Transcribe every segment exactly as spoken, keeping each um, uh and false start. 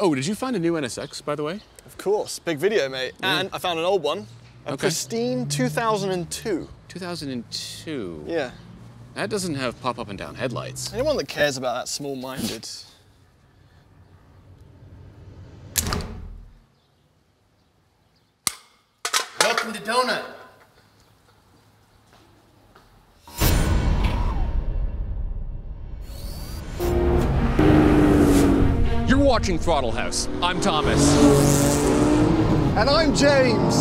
Oh, did you find a new N S X, by the way? Of course, big video, mate. Yeah. And I found an old one, a okay. pristine two thousand two. two thousand two? Yeah. That doesn't have pop up and down headlights. Anyone that cares about that small-minded. Welcome to Donut. You're watching Throttle House. I'm Thomas. And I'm James.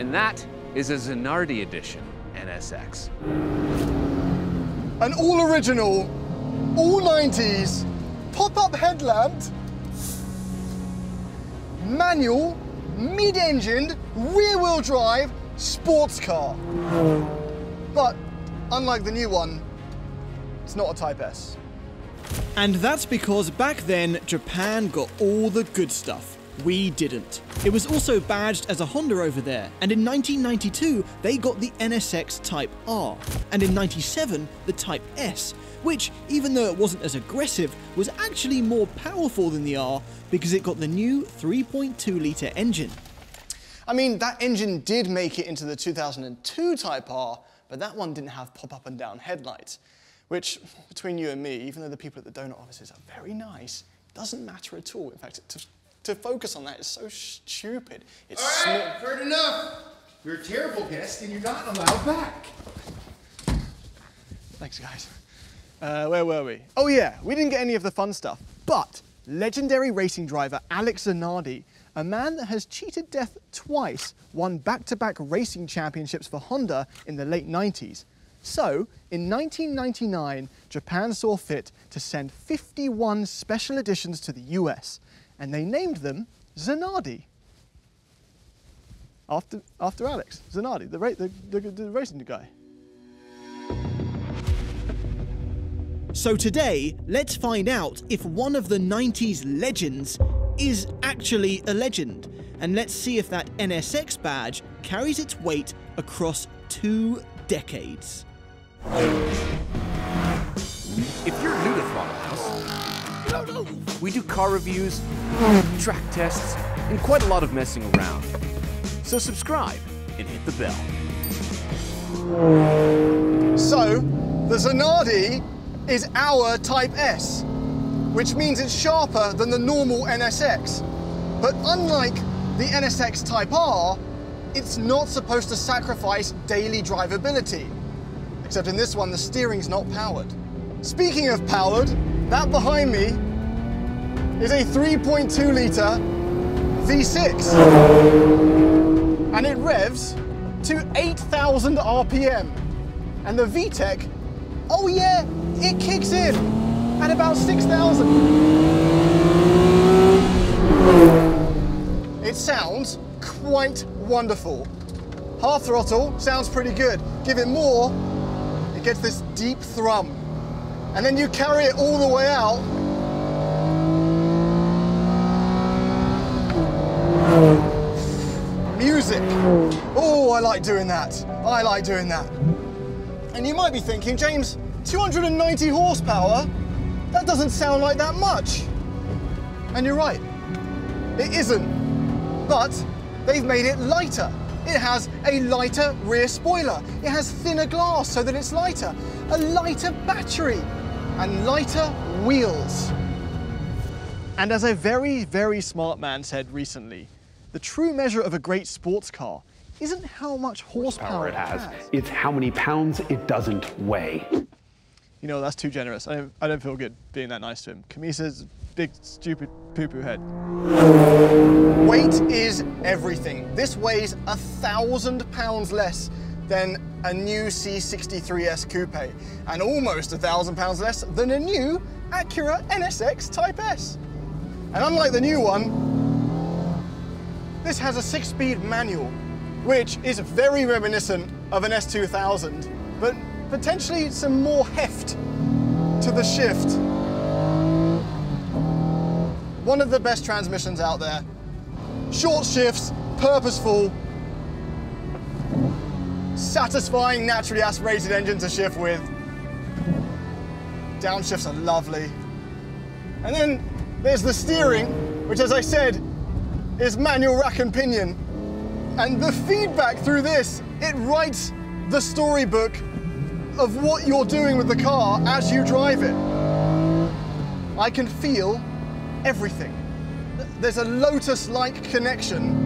And that is a Zanardi edition N S X. An all-original, all nineties, pop-up headlamp, manual, mid-engined, rear-wheel drive, sports car. But unlike the new one, it's not a Type S. And that's because back then, Japan got all the good stuff. We didn't. It was also badged as a Honda over there, and in nineteen ninety-two, they got the N S X Type R, and in ninety-seven, the Type S, which, even though it wasn't as aggressive, was actually more powerful than the R because it got the new three point two litre engine. I mean, that engine did make it into the two thousand two Type R, but that one didn't have pop-up and down headlights. Which, between you and me, even though the people at the donut offices are very nice, doesn't matter at all. In fact, it, to, to focus on that is so stupid. It's all right, I've heard enough. You're a terrible guest, and you're not allowed back. Thanks, guys. Uh, where were we? Oh yeah, we didn't get any of the fun stuff, but legendary racing driver Alex Zanardi, a man that has cheated death twice, won back-to-back racing championships for Honda in the late nineties. So, in nineteen ninety-nine, Japan saw fit to send fifty-one special editions to the U S, and they named them Zanardi. After, after Alex Zanardi, the, ra the, the, the racing guy. So today, let's find out if one of the nineties legends is actually a legend, and let's see if that N S X badge carries its weight across two decades. If you're new to Throttle House, no, no. we do car reviews, track tests, and quite a lot of messing around. So subscribe and hit the bell. So, the Zanardi is our Type S, which means it's sharper than the normal N S X. But unlike the N S X Type R, it's not supposed to sacrifice daily drivability. Except in this one, the steering's not powered. Speaking of powered, that behind me is a three point two litre V six. And it revs to eight thousand R P M. And the VTEC, oh yeah, it kicks in at about six thousand. It sounds quite wonderful. Half throttle sounds pretty good. Give it more, it gets this deep thrum. And then you carry it all the way out. Music. Oh, I like doing that. I like doing that. And you might be thinking, James, two hundred ninety horsepower? That doesn't sound like that much. And you're right, it isn't. But they've made it lighter. It has a lighter rear spoiler. It has thinner glass so that it's lighter. A lighter battery and lighter wheels. And as a very, very smart man said recently, the true measure of a great sports car isn't how much horsepower it has. it has, it's how many pounds it doesn't weigh. You know, that's too generous. I don't, I don't feel good being that nice to him. Kamisa's big, stupid poo-poo head. Weight is everything. This weighs a thousand pounds less than a new C sixty-three S Coupe, and almost a thousand pounds less than a new Acura N S X Type S. And unlike the new one, this has a six-speed manual, which is very reminiscent of an S two thousand, but potentially some more heft to the shift. One of the best transmissions out there. Short shifts, purposeful, satisfying naturally aspirated engine to shift with. Downshifts are lovely. And then there's the steering, which, as I said, is manual rack and pinion. And the feedback through this, it writes the storybook of what you're doing with the car as you drive it. I can feel everything. There's a Lotus-like connection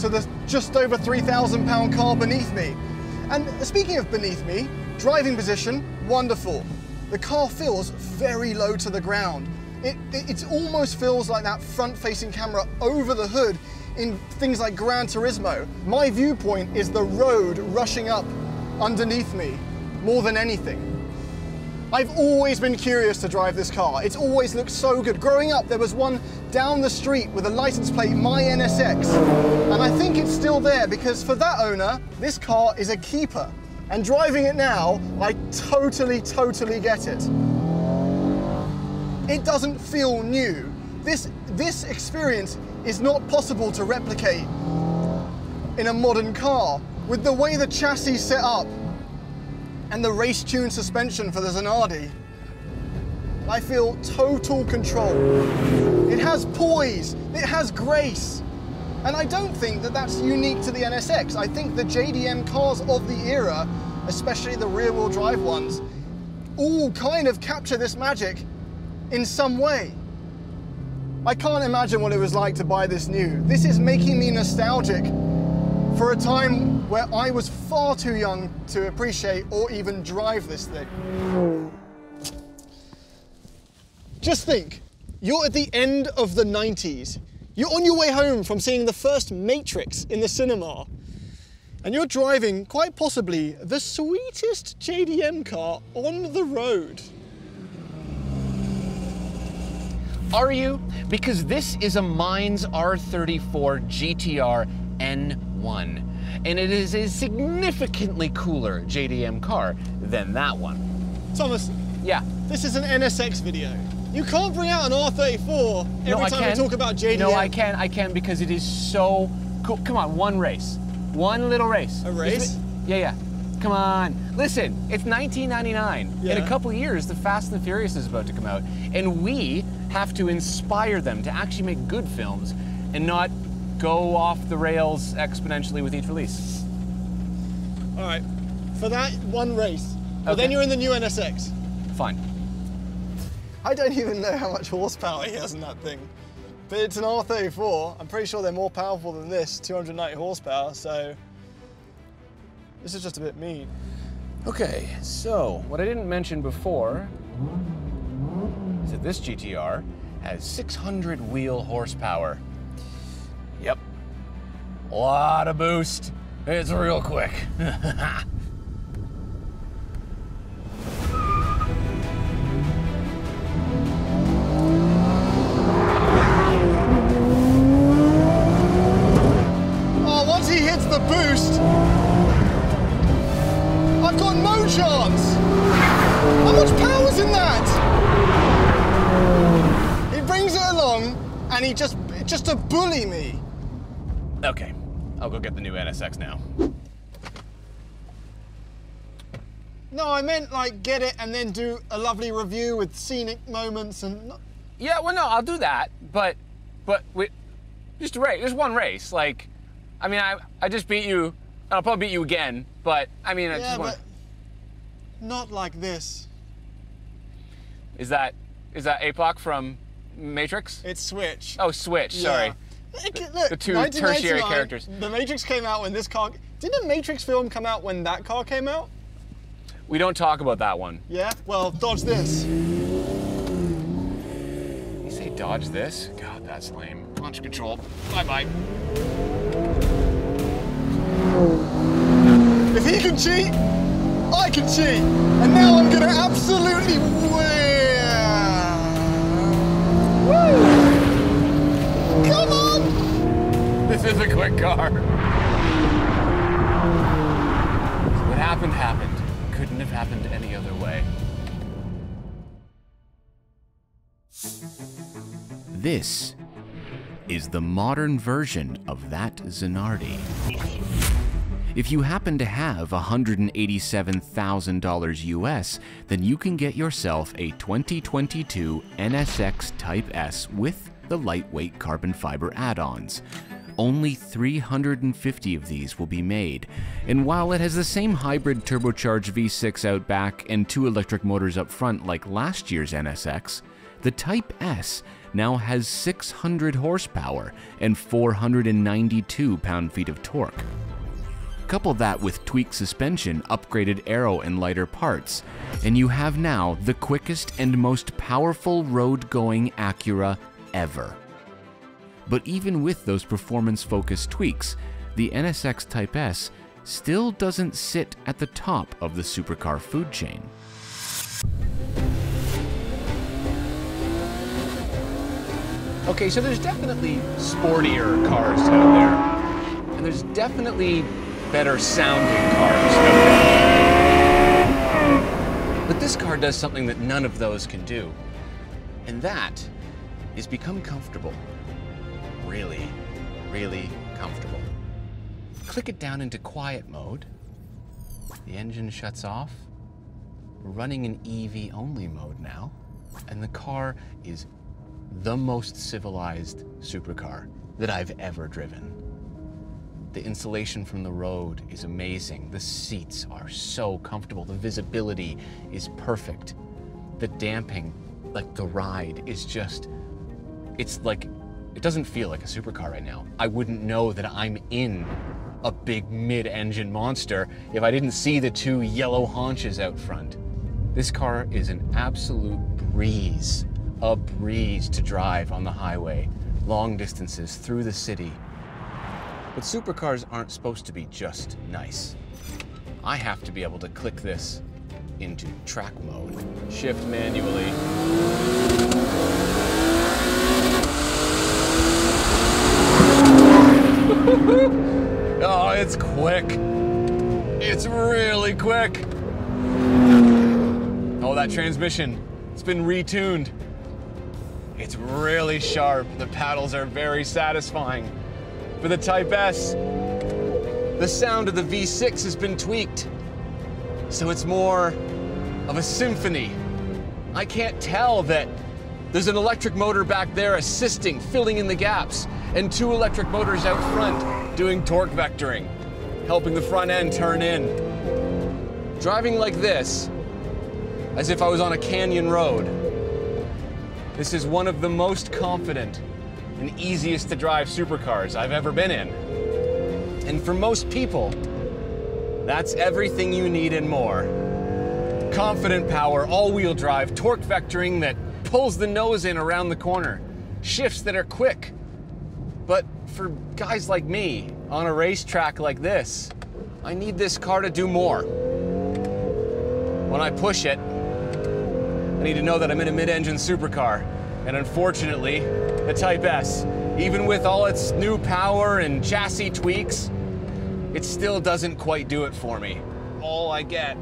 to the just over three thousand pound car beneath me. And speaking of beneath me, driving position, wonderful. The car feels very low to the ground. It, it, it almost feels like that front-facing camera over the hood in things like Gran Turismo. My viewpoint is the road rushing up underneath me more than anything. I've always been curious to drive this car. It's always looked so good. Growing up, there was one down the street with a license plate, My N S X. And I think it's still there because for that owner, this car is a keeper. And driving it now, I totally, totally get it. It doesn't feel new. This, this experience is not possible to replicate in a modern car. With the way the chassis is set up and the race-tuned suspension for the Zanardi, I feel total control. It has poise, it has grace. And I don't think that that's unique to the N S X. I think the J D M cars of the era, especially the rear-wheel drive ones, all kind of capture this magic in some way. I can't imagine what it was like to buy this new. This is making me nostalgic for a time where I was far too young to appreciate or even drive this thing. Just think, you're at the end of the nineties. You're on your way home from seeing the first Matrix in the cinema, and you're driving, quite possibly, the sweetest J D M car on the road. Are you? Because this is a Mainz R thirty-four G T R N one, and it is a significantly cooler J D M car than that one. Thomas. Yeah? This is an N S X video. You can't bring out an R thirty-four every no, I time can. we talk about J D M. No, I can, I can, because it is so cool. Come on, one race. One little race. A race? Yeah, yeah. Come on. Listen, it's nineteen ninety-nine. Yeah. In a couple of years, the Fast and the Furious is about to come out, and we have to inspire them to actually make good films and not go off the rails exponentially with each release. All right, for that one race. Well, okay. Then you're in the new N S X. Fine. I don't even know how much horsepower he has in that thing. But it's an R thirty-four. I'm pretty sure they're more powerful than this, two hundred ninety horsepower, so this is just a bit mean. Okay, so what I didn't mention before is that this G T R has six hundred wheel horsepower. Yep, a lot of boost. It's real quick. Boost. I've got no chance. How much power's in that? He brings it along and he just, just to bully me. Okay, I'll go get the new N S X now. No, I meant like get it and then do a lovely review with scenic moments and... Yeah, well, no, I'll do that, but, but we, just a race, just one race, like, I mean, I, I just beat you, and I'll probably beat you again, but I mean, I yeah, just want to... Not like this. Is that, is that A P O C from Matrix? It's Switch. Oh, Switch, yeah. Sorry. Look, look, the two tertiary characters. The Matrix came out when this car... Didn't the Matrix film come out when that car came out? We don't talk about that one. Yeah? Well, dodge this. You say dodge this? God, that's lame. Launch control. Bye-bye. If he can cheat, I can cheat. And now I'm gonna absolutely win. Woo! Come on! This is a quick car. What happened happened. Couldn't have happened any other way. This is the modern version of that Zanardi. If you happen to have one hundred eighty-seven thousand dollars U S, then you can get yourself a twenty twenty-two N S X Type S with the lightweight carbon fiber add-ons. Only three hundred fifty of these will be made, and while it has the same hybrid turbocharged V six out back and two electric motors up front like last year's N S X, the Type S now has six hundred horsepower and four hundred ninety-two pound-feet of torque. Couple that with tweaked suspension, upgraded aero, and lighter parts, and you have now the quickest and most powerful road-going Acura ever. But even with those performance-focused tweaks, the N S X Type S still doesn't sit at the top of the supercar food chain. Okay, so there's definitely sportier cars out there, and there's definitely better-sounding cars out there. But this car does something that none of those can do, and that is become comfortable. Really, really comfortable. Click it down into quiet mode. The engine shuts off. We're running in E V only mode now, and the car is the most civilized supercar that I've ever driven. The insulation from the road is amazing. The seats are so comfortable. The visibility is perfect. The damping, like the ride, is just, it's like, it doesn't feel like a supercar right now. I wouldn't know that I'm in a big mid-engine monster if I didn't see the two yellow haunches out front. This car is an absolute breeze, a breeze to drive on the highway, long distances through the city. But supercars aren't supposed to be just nice. I have to be able to click this into track mode, shift manually. Oh, it's quick. It's really quick. Oh, that transmission, it's been retuned. It's really sharp. The paddles are very satisfying. For the Type S, the sound of the V six has been tweaked, so it's more of a symphony. I can't tell that there's an electric motor back there assisting, filling in the gaps, and two electric motors out front doing torque vectoring, helping the front end turn in. Driving like this, as if I was on a canyon road, this is one of the most confident and easiest to drive supercars I've ever been in. And for most people, that's everything you need and more. Confident power, all-wheel drive, torque vectoring that pulls the nose in around the corner, shifts that are quick. But for guys like me, on a racetrack like this, I need this car to do more. When I push it, I need to know that I'm in a mid-engine supercar. And unfortunately, the Type S, even with all its new power and chassis tweaks, it still doesn't quite do it for me. All I get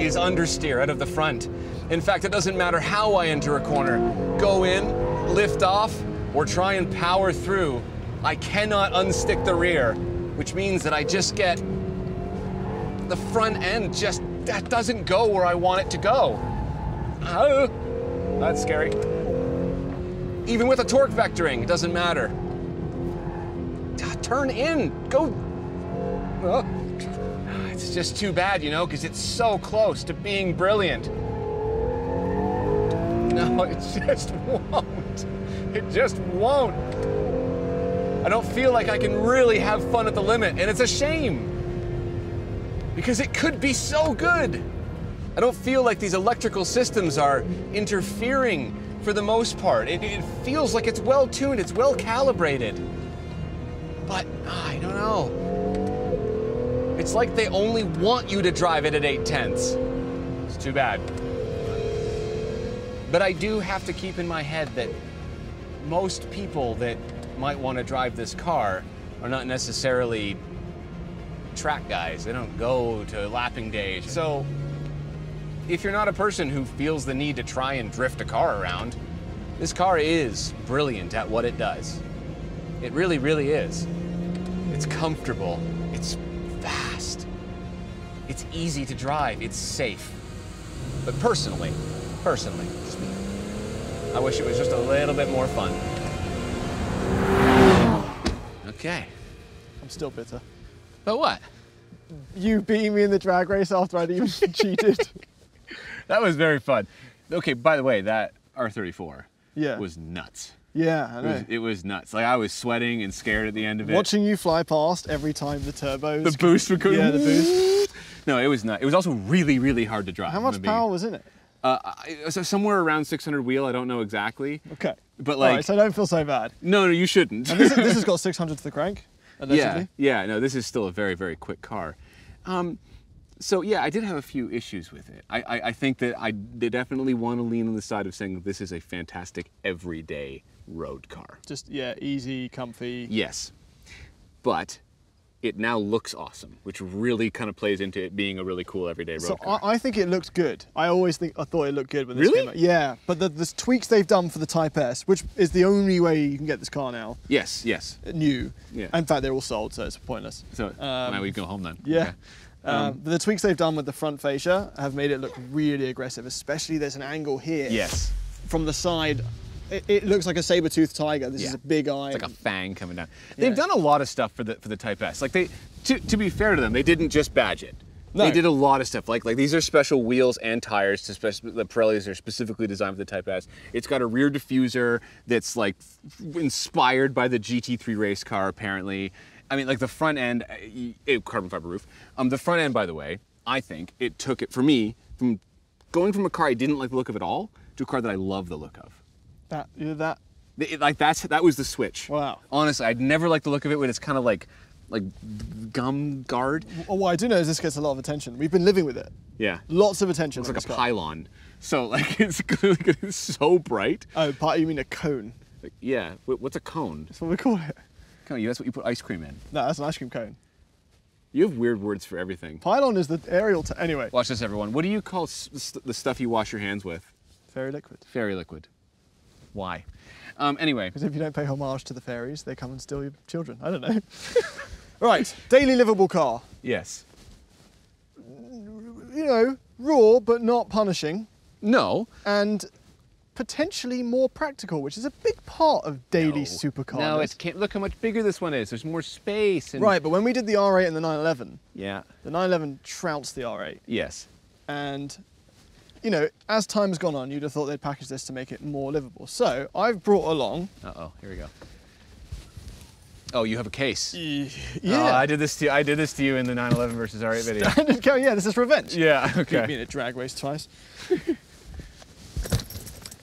is understeer out of the front. In fact, it doesn't matter how I enter a corner. Go in, lift off, or try and power through, I cannot unstick the rear, which means that I just get the front end just, that doesn't go where I want it to go. Oh, that's scary. Even with a torque vectoring, it doesn't matter. Turn in, go. Oh. It's just too bad, you know, because it's so close to being brilliant. No, it just won't. It just won't. I don't feel like I can really have fun at the limit, and it's a shame, because it could be so good. I don't feel like these electrical systems are interfering for the most part. It, it feels like it's well-tuned, it's well-calibrated. But I don't know. It's like they only want you to drive it at eight tenths. It's too bad. But I do have to keep in my head that most people that might want to drive this car are not necessarily track guys. They don't go to lapping days. So if you're not a person who feels the need to try and drift a car around, this car is brilliant at what it does. It really, really is. It's comfortable. It's It's easy to drive, it's safe. But personally, personally, just me, I wish it was just a little bit more fun. Okay. I'm still bitter. But what? You beating me in the drag race after I'd even cheated. That was very fun. Okay, by the way, that R thirty-four yeah. was nuts. Yeah, I know. It was, it was nuts. Like, I was sweating and scared at the end of it. Watching you fly past every time the turbos... The boost would go... Yeah, the boost. No, it was nuts. It was also really, really hard to drive. How much power being, was in it? Uh, I, so somewhere around six hundred wheel, I don't know exactly. Okay. But like... All right, so I don't feel so bad. No, no, you shouldn't. And this, is, this has got six hundred to the crank, allegedly. Yeah, yeah, no, this is still a very, very quick car. Um, so yeah, I did have a few issues with it. I, I, I think that I definitely want to lean on the side of saying that this is a fantastic everyday road car. Just, yeah, easy, comfy. Yes, but it now looks awesome, which really kind of plays into it being a really cool everyday road so car. I, I think it looked good. I always think, I thought it looked good when this really? came out. Yeah, but the, the tweaks they've done for the Type S, which is the only way you can get this car now. Yes, yes. New. Yeah. In fact, they're all sold, so it's pointless. So um, now we can go home then. Yeah. Okay. Um, um, but the tweaks they've done with the front fascia have made it look really aggressive, especially there's an angle here. Yes. From the side. It, it looks like a saber-toothed tiger. This yeah. is a big eye. It's like a fang coming down. They've yeah. done a lot of stuff for the for the Type S. Like they, to, to be fair to them, they didn't just badge it. No. They did a lot of stuff. Like like these are special wheels and tires. To spec the Pirellis are specifically designed for the Type S. It's got a rear diffuser that's like inspired by the G T three race car. Apparently, I mean, like the front end, it, carbon fiber roof. Um, the front end, by the way, I think it took it for me from going from a car I didn't like the look of at all to a car that I love the look of. That, you know, that. It, like that's that was the switch. Wow. Honestly, I'd never liked the look of it when it's kind of like, like gum guard. Well, what I do know is this gets a lot of attention. We've been living with it. Yeah. Lots of attention. It's like a pylon. So like it's, it's so bright. Oh, but you mean a cone? Like, yeah. What's a cone? That's what we call it. Cone. That's what you put ice cream in. No, that's an ice cream cone. You have weird words for everything. Pylon is the aerial. T anyway. Watch this, everyone. What do you call st the stuff you wash your hands with? Fairy liquid. Fairy liquid. Why? Um, anyway. Because if you don't pay homage to the fairies, they come and steal your children. I don't know. Right, daily livable car. Yes. You know, raw but not punishing. No. And potentially more practical, which is a big part of daily no. supercars. No, it can't. Look how much bigger this one is. There's more space. And... Right, but when we did the R eight and the nine eleven, yeah, the nine eleven trounced the R eight. Yes. And... you know, as time's gone on, you'd have thought they'd package this to make it more livable. So I've brought along. Uh oh, here we go. Oh, you have a case. Yeah. Oh, I did this to you. I did this to you in the nine eleven versus R eight video. Standard car, yeah, this is revenge. Yeah. Okay. Beat me in a drag race twice.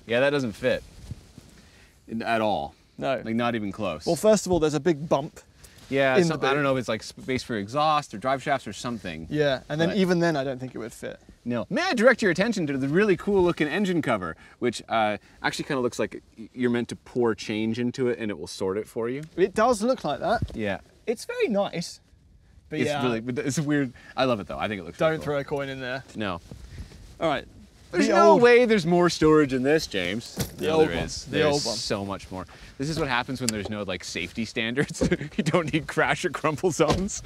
Yeah, that doesn't fit at all. No. Like not even close. Well, first of all, there's a big bump. Yeah, in so, the I don't know if it's like space for exhaust or drive shafts or something. Yeah, and then even then I don't think it would fit. No. May I direct your attention to the really cool looking engine cover, which uh, actually kind of looks like you're meant to pour change into it and it will sort it for you. It does look like that. Yeah. It's very nice. But it's yeah. really, it's weird. I love it though. I think it looks don't really cool. Throw a coin in there. No. All right. There's the no old... way there's more storage in this, James. The no, old there one. Is. The there's old one. So much more. This is what happens when there's no like safety standards. You don't need crash or crumple zones.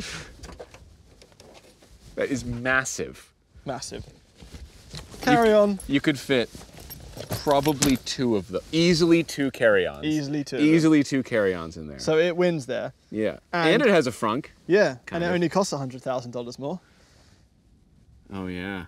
That is massive. Massive. Carry you, on. You could fit probably two of them. Easily two carry-ons. Easily two. Easily two carry-ons in there. So it wins there. Yeah. And, and it has a frunk. Yeah. And it of. only costs one hundred thousand dollars more. Oh yeah.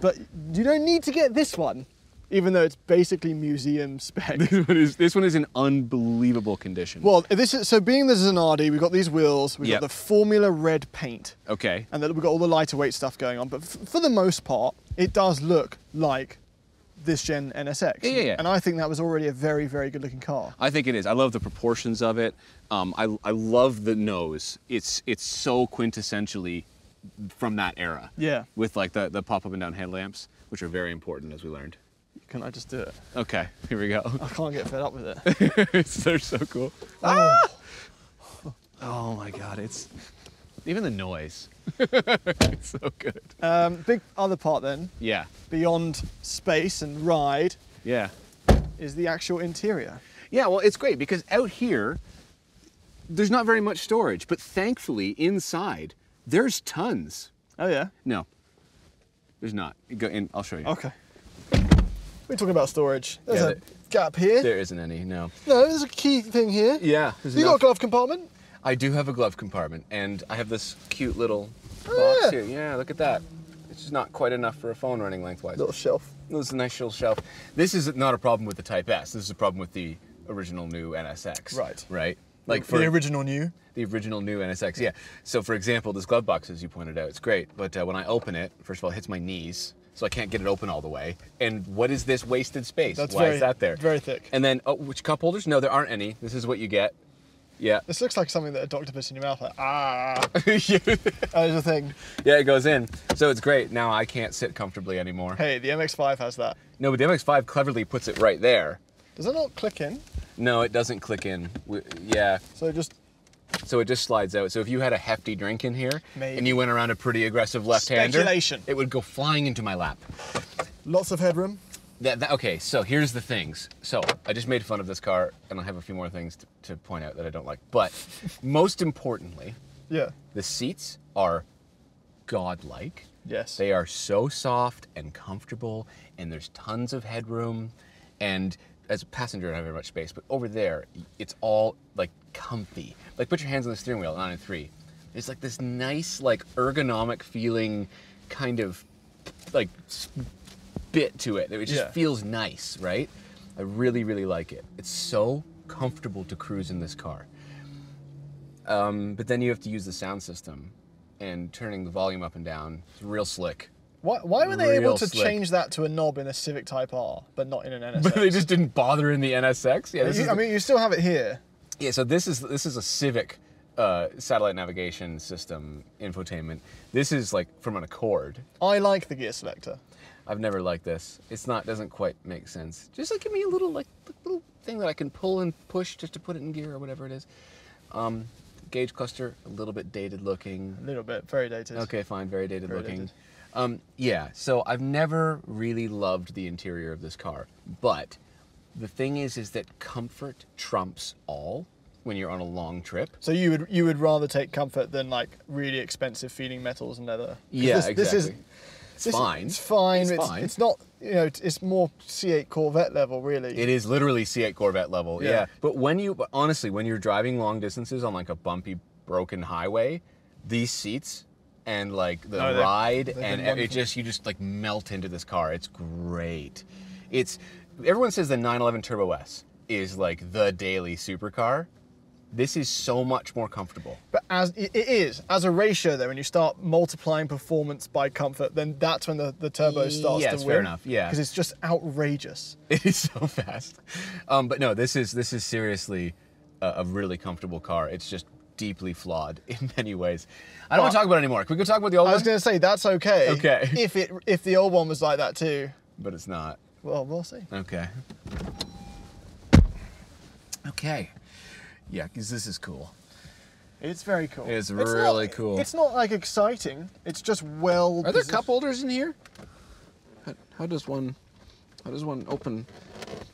But you don't need to get this one, even though it's basically museum spec. This one is, this one is in unbelievable condition. Well, this is, so being this is an R D, we've got these wheels, we've yep. got the formula red paint. Okay. And then we've got all the lighter weight stuff going on. But f for the most part, it does look like this gen N S X. Yeah, yeah, yeah. And I think that was already a very, very good looking car. I think it is. I love the proportions of it. Um, I, I love the nose. It's, it's so quintessentially from that era. Yeah. With like the, the pop up and down headlamps, which are very important as we learned. Can I just do it? Okay, here we go. I can't get fed up with it. It's, they're so cool. Oh. Ah! Oh my God, it's, even the noise, it's so good. Um, big other part then. Yeah. Beyond space and ride. Yeah. Is the actual interior. Yeah, well it's great because out here, there's not very much storage, but thankfully inside, there's tons. Oh, yeah? No, there's not. Go in, I'll show you. OK. We're talking about storage. There's yeah, a there, gap here. There isn't any, no. No, there's a key thing here. Yeah. You enough. got a glove compartment? I do have a glove compartment, and I have this cute little oh, box yeah. here. Yeah, look at that. It's just not quite enough for a phone running lengthwise. Little shelf. This is a nice little shelf. This is not a problem with the Type S. This is a problem with the original new N S X. Right. Right. Like for the original new? The original new N S X, yeah. So for example, this glove box, as you pointed out, it's great, but uh, when I open it, first of all, it hits my knees, so I can't get it open all the way. And what is this wasted space? That's Why very, is that there? Very thick. And then, oh, which cup holders? No, there aren't any. This is what you get. Yeah. This looks like something that a doctor puts in your mouth, like, ah. There's a thing. Yeah, it goes in. So it's great. Now I can't sit comfortably anymore. Hey, the M X five has that. No, but the M X five cleverly puts it right there. Does it not click in? No, it doesn't click in. We, yeah. So it just. So it just slides out. So if you had a hefty drink in here Maybe. and you went around a pretty aggressive left-hander, Speculation. it would go flying into my lap. Lots of headroom. That, that, okay, so here's the things. So I just made fun of this car, and I have a few more things to, to point out that I don't like. But most importantly, yeah, the seats are godlike. Yes. They are so soft and comfortable, and there's tons of headroom. And as a passenger, I don't have very much space, but over there, it's all like comfy. Like put your hands on the steering wheel, nine and three. There's like this nice, like ergonomic feeling, kind of like bit to it. It just yeah. feels nice, right? I really, really like it. It's so comfortable to cruise in this car. Um, but then you have to use the sound system, and turning the volume up and down, it's real slick. Why, why were they Real able to slick. change that to a knob in a Civic Type R, but not in an N S X? But they just didn't bother in the N S X. Yeah, this you, is the, I mean, you still have it here. Yeah, so this is this is a Civic uh, satellite navigation system infotainment. This is like from an Accord. I like the gear selector. I've never liked this. It's not doesn't quite make sense. Just like give me a little like little thing that I can pull and push just to put it in gear or whatever it is. Um, gauge cluster, a little bit dated looking. A little bit, very dated. Okay, fine, very dated very looking. Dated. Um, yeah, so I've never really loved the interior of this car, but the thing is, is that comfort trumps all when you're on a long trip. So you would you would rather take comfort than like really expensive feeling metals and leather. Yeah, this, exactly. This is it's this, fine. It's fine. It's, it's fine. It's not, you know, it's more C eight Corvette level, really. It is literally C eight Corvette level. Yeah. yeah. But when you but honestly, when you're driving long distances on like a bumpy, broken highway, these seats. And like the no, they're, ride they're and it just you just like melt into this car. It's great. It's everyone says the nine eleven Turbo S is like the daily supercar. This is so much more comfortable. But as it is, as a ratio though, when you start multiplying performance by comfort, then that's when the, the turbo starts yes, to win. Yes, fair enough. Yeah, because it's just outrageous. It is so fast. Um, but no, this is this is seriously a, a really comfortable car. It's just. Deeply flawed in many ways. I don't well, want to talk about it anymore. Can we go talk about the old one? I was going to say, that's okay. Okay. If, it, if the old one was like that too. But it's not. Well, we'll see. Okay. Okay. Yeah, because this is cool. It's very cool. It's, it's really not, cool. It's not like exciting. It's just well- Are there cup holders in here? How, how does one, how does one open?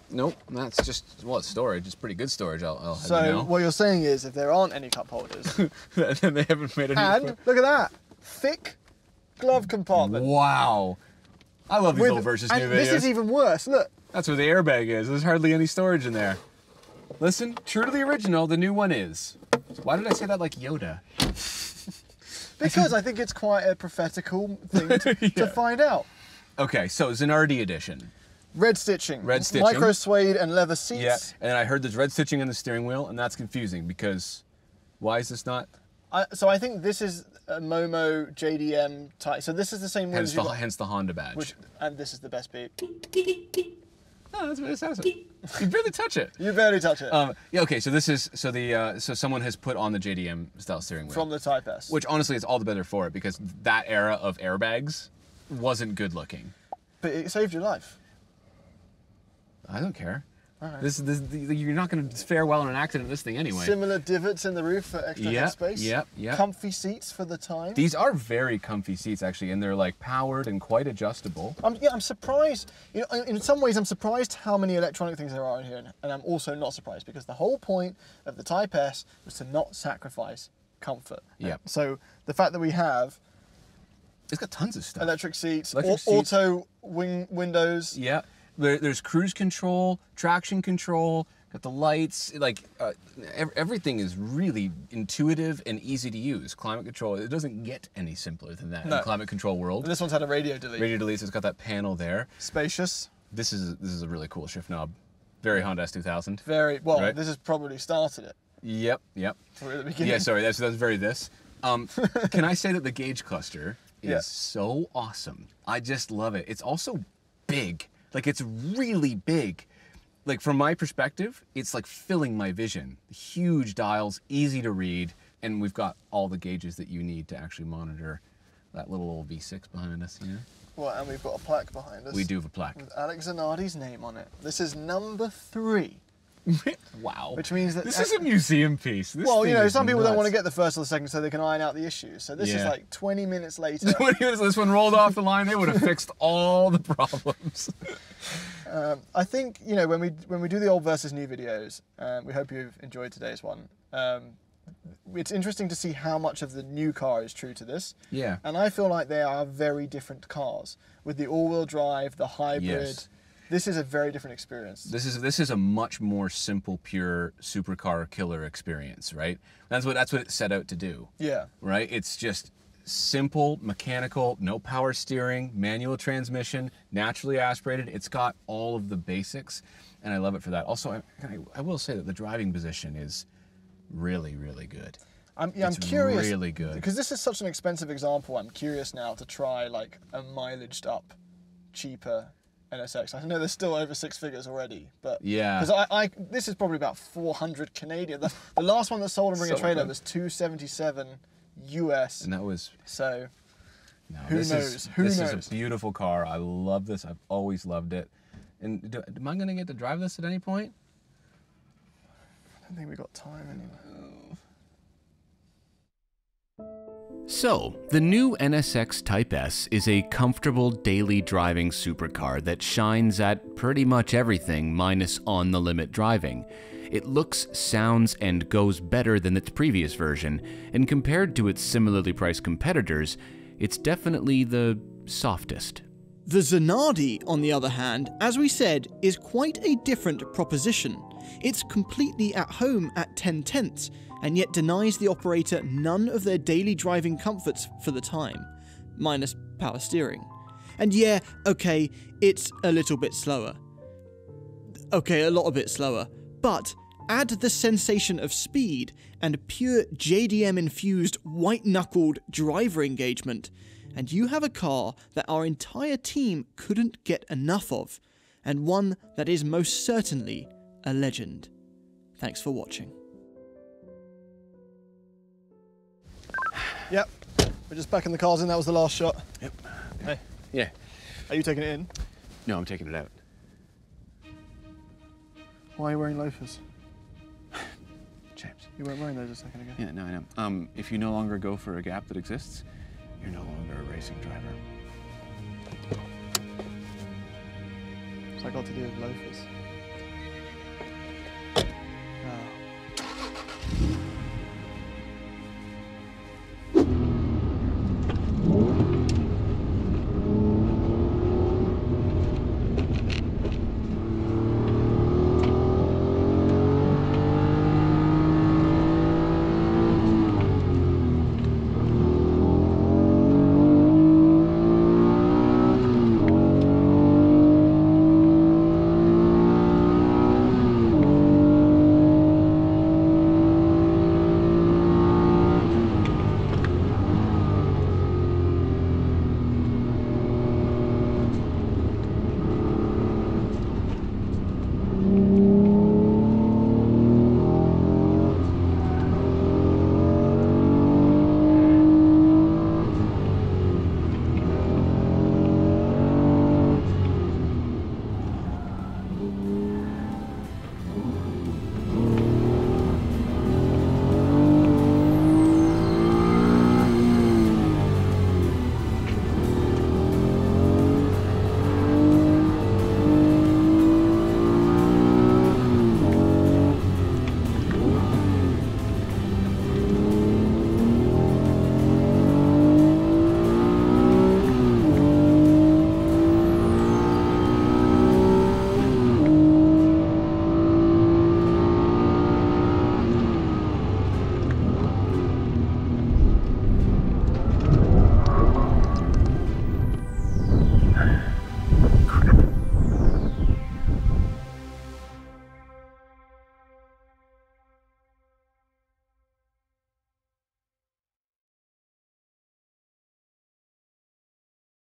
Nope, that's just, well, it's storage. It's pretty good storage, I'll, I'll have so, you know. So, what you're saying is, if there aren't any cup holders... then they haven't made any... And, fun. look at that. Thick glove compartment. Wow. I love these With, old versus new videos. This is even worse, look. That's where the airbag is. There's hardly any storage in there. Listen, true to the original, the new one is. Why did I say that like Yoda? Because I think it's quite a prophetical thing to, yeah. to find out. Okay, so Zanardi edition. Red stitching, red stitching, micro suede and leather seats. Yeah, and I heard there's red stitching in the steering wheel, and that's confusing because why is this not? I, so I think this is a Momo J D M type. So this is the same one. Hence, hence the Honda badge. Which, and this is the best beep. No, that's what it sounds like. You barely touch it. You barely touch it. Um, yeah. Okay. So this is so the uh, so someone has put on the J D M style steering wheel from the Type S, which honestly is all the better for it because that era of airbags wasn't good looking. But it saved your life. I don't care. Right. This, this, you're not going to fare well in an accident in this thing anyway. Similar divots in the roof for extra yep, headspace. Yep, yep. Comfy seats for the time. These are very comfy seats actually, and they're like powered and quite adjustable. I'm, yeah, I'm surprised. You know, in some ways, I'm surprised how many electronic things there are in here, and I'm also not surprised because the whole point of the Type S was to not sacrifice comfort. Yeah. So the fact that we have It's got tons of stuff. Electric seats, Electric seats. auto wing windows. Yeah, there, there's cruise control, traction control, got the lights. Like uh, everything is really intuitive and easy to use. Climate control, it doesn't get any simpler than that no. in climate control world. This one's had a radio delete. Radio delete, so it's got that panel there. Spacious. This is this is a really cool shift knob. Very Honda S two thousand. Very well. Right? This has probably started it. Yep. Yep. At the beginning. Yeah. Sorry. That's that's very this. Um, can I say that the gauge cluster is yeah. so awesome? I just love it. It's also big. Like it's really big. Like from my perspective, it's like filling my vision. Huge dials, easy to read, and we've got all the gauges that you need to actually monitor that little old V six behind us. Yeah. Well, and we've got a plaque behind us. We do have a plaque. With Alex Zanardi's name on it. This is number three. Wow. Which means that... This is a museum piece. This well, you know, some people nuts. don't want to get the first or the second so they can iron out the issues. So this yeah. is like twenty minutes later. twenty minutes this one rolled off the line, they would have fixed all the problems. um, I think, you know, when we when we do the old versus new videos, um, we hope you've enjoyed today's one. Um, It's interesting to see how much of the new car is true to this. Yeah. And I feel like they are very different cars. With the all-wheel drive, the hybrid, yes. this is a very different experience. This is this is a much more simple, pure supercar killer experience, right? That's what that's what it set out to do. Yeah. Right? It's just simple, mechanical, no power steering, manual transmission, naturally aspirated. It's got all of the basics, and I love it for that. Also, I I will say that the driving position is really, really good. I'm, yeah, I'm curious. Really good. Because this is such an expensive example, I'm curious now to try like a mileaged up, cheaper N S X. I know they're still over six figures already, but yeah. Because I, I, this is probably about four hundred Canadian. The, the last one that sold in Ring of Trailer was two seventy-seven U S. And that was so. No, who this knows? Is, who this knows? This is a beautiful car. I love this. I've always loved it. And do, am I going to get to drive this at any point? I don't think we got time anyway. So, the new N S X Type S is a comfortable daily driving supercar that shines at pretty much everything minus on-the-limit driving. It looks, sounds, and goes better than its previous version, and compared to its similarly priced competitors, it's definitely the softest. The Zanardi, on the other hand, as we said, is quite a different proposition. It's completely at home at ten tenths, and yet denies the operator none of their daily driving comforts for the time, minus power steering. And yeah, okay, it's a little bit slower. Okay, a lot a bit slower, but add the sensation of speed and pure J D M-infused white-knuckled driver engagement, and you have a car that our entire team couldn't get enough of, and one that is most certainly a legend. Thanks for watching. Yep, we're just packing the cars in, that was the last shot. Yep. Hey. Yeah. Are you taking it in? No, I'm taking it out. Why are you wearing loafers? James. You weren't wearing those a second ago. Yeah, no, I know. Um, if you no longer go for a gap that exists, you're no longer a racing driver. What's that got to do with loafers?